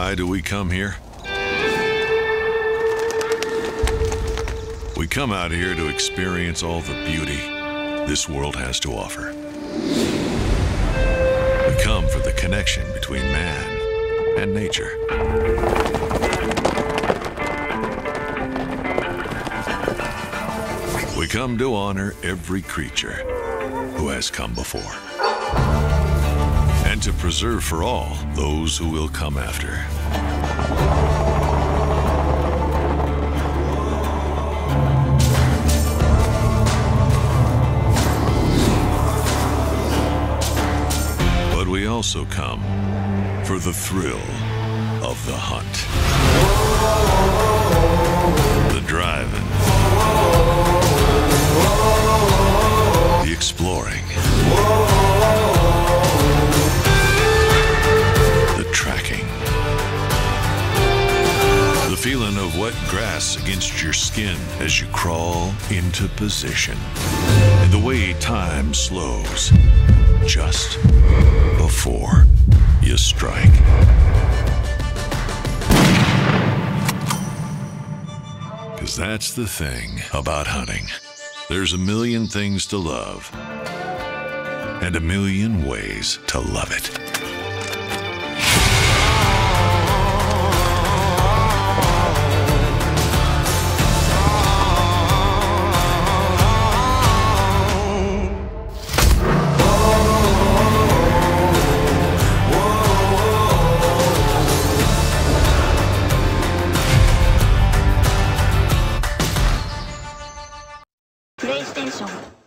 Why do we come here? We come out here to experience all the beauty this world has to offer. We come for the connection between man and nature. We come to honor every creature who has come before, and to preserve for all those who will come after. But we also come for the thrill of the hunt, the driving, the exploring, tracking. The feeling of wet grass against your skin as you crawl into position. And the way time slows just before you strike. Because that's the thing about hunting. There's a million things to love and a million ways to love it. PlayStation